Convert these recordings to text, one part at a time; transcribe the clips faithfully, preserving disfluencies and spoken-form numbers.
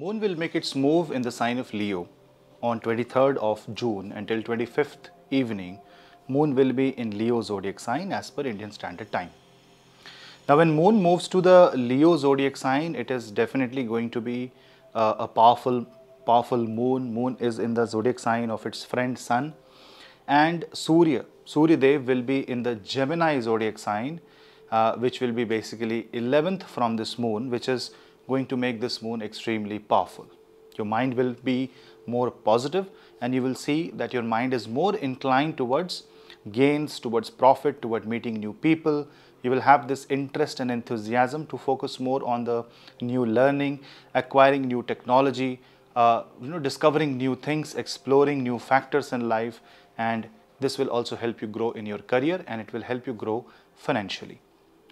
Moon will make its move in the sign of Leo on twenty-third of June until twenty-fifth evening. Moon will be in Leo zodiac sign as per Indian Standard Time. Now when Moon moves to the Leo zodiac sign, it is definitely going to be uh, a powerful, powerful Moon. Moon is in the zodiac sign of its friend Sun, and Surya, Surya Dev will be in the Gemini zodiac sign, uh, which will be basically eleventh from this Moon, which is going to make this Moon extremely powerful. Your mind will be more positive, and you will see that your mind is more inclined towards gains, towards profit, toward meeting new people. You will have this interest and enthusiasm to focus more on the new learning, acquiring new technology, uh, you know, discovering new things, exploring new factors in life, and this will also help you grow in your career, and it will help you grow financially.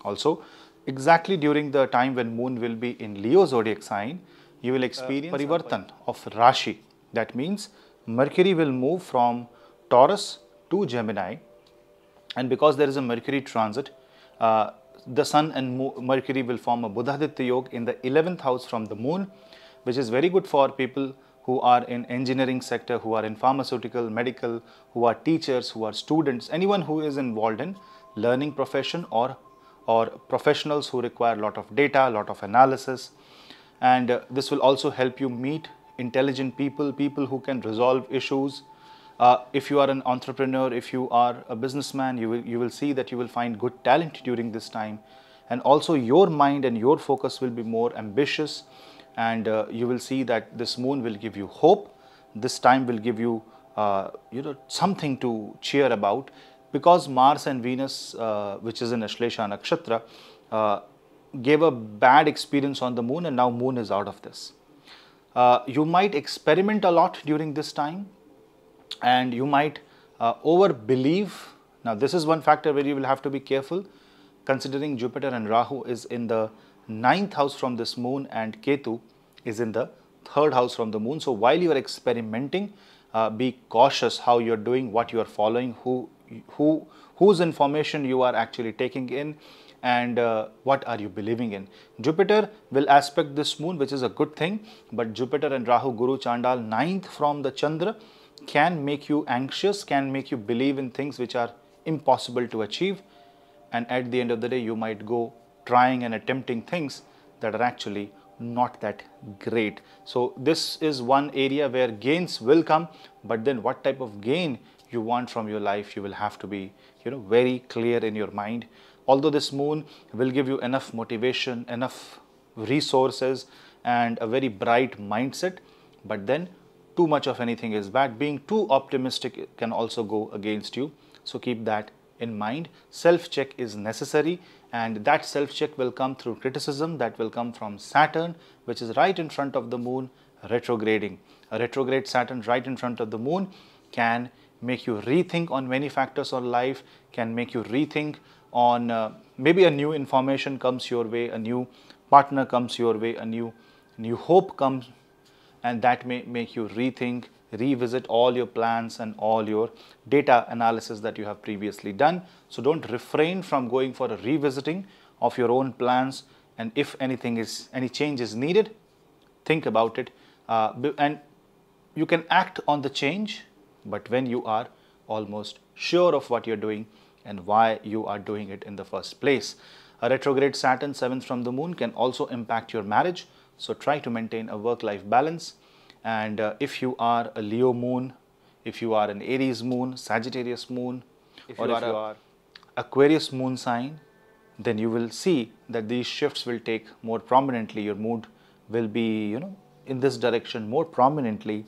Also, exactly during the time when Moon will be in Leo zodiac sign, you will experience uh, Parivartan of Rashi. That means Mercury will move from Taurus to Gemini, and because there is a Mercury transit, uh, the Sun and Mo Mercury will form a Budhaditya Yoga in the eleventh house from the Moon, which is very good for people who are in engineering sector, who are in pharmaceutical, medical, who are teachers, who are students, anyone who is involved in learning profession or, or professionals who require a lot of data, a lot of analysis. And uh, this will also help you meet intelligent people, people who can resolve issues. Uh, if you are an entrepreneur, if you are a businessman, you will, you will see that you will find good talent during this time. And also your mind and your focus will be more ambitious, and uh, you will see that this Moon will give you hope. This time will give you, uh, you know, something to cheer about, because Mars and Venus, uh, which is in Ashlesha Nakshatra, uh, gave a bad experience on the Moon, and now Moon is out of this. Uh, you might experiment a lot during this time, and you might uh, overbelieve. Now, this is one factor where you will have to be careful, considering Jupiter and Rahu is in the ninth house from this Moon, and Ketu is in the third house from the Moon. So, while you are experimenting, uh, be cautious how you are doing, what you are following, who, who, whose information you are actually taking in, and uh, what are you believing in. Jupiter will aspect this Moon, which is a good thing, but Jupiter and Rahu, Guru Chandal, ninth from the Chandra, can make you anxious, can make you believe in things which are impossible to achieve, and at the end of the day, you might go trying and attempting things that are actually not that great. So this is one area where gains will come, but then what type of gain you want from your life, you will have to be, you know, very clear in your mind. Although this Moon will give you enough motivation, enough resources, and a very bright mindset, but then too much of anything is bad. Being too optimistic can also go against you. So keep that in mind. Self-check is necessary, and that self-check will come through criticism that will come from Saturn, which is right in front of the Moon, retrograding. A retrograde Saturn right in front of the Moon can make you rethink on many factors of life, can make you rethink on uh, maybe a new information comes your way, a new partner comes your way, a new new hope comes, and that may make you rethink, revisit all your plans and all your data analysis that you have previously done. So don't refrain from going for a revisiting of your own plans, and if anything is, any change is needed, think about it, uh, and you can act on the change, but when you are almost sure of what you're doing and why you are doing it in the first place. A retrograde Saturn, seventh from the Moon, can also impact your marriage. So try to maintain a work-life balance. And uh, if you are a Leo Moon, if you are an Aries Moon, Sagittarius Moon, if or you if are you are Aquarius Moon sign, then you will see that these shifts will take more prominently. Your mood will be, you know, in this direction more prominently.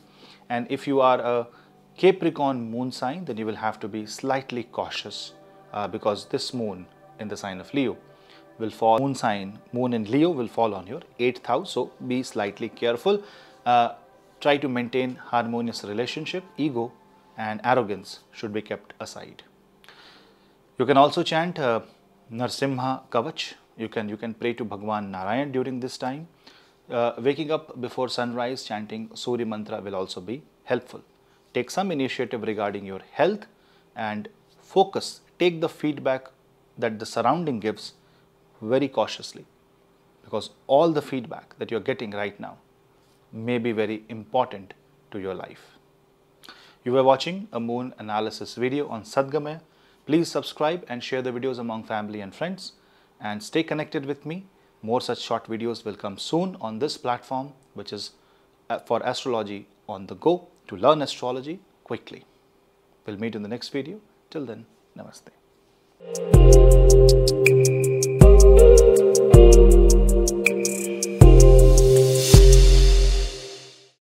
And if you are a Capricorn Moon sign, then you will have to be slightly cautious, uh, because this Moon in the sign of Leo will fall, Moon sign, Moon in Leo will fall on your eighth house. So be slightly careful. Uh, Try to maintain harmonious relationship. Ego and arrogance should be kept aside. You can also chant uh, Narsimha Kavach. You can, you can pray to Bhagwan Narayan during this time. Uh, waking up before sunrise, chanting Suri Mantra will also be helpful. Take some initiative regarding your health and focus. Take the feedback that the surrounding gives very cautiously, because all the feedback that you are getting right now may be very important to your life. You were watching a moon analysis video on Sadgamaya. Please subscribe and share the videos among family and friends, and stay connected with me. More such short videos will come soon on this platform, which is for astrology on the go, to learn astrology quickly. We'll meet in the next video. Till then, namaste.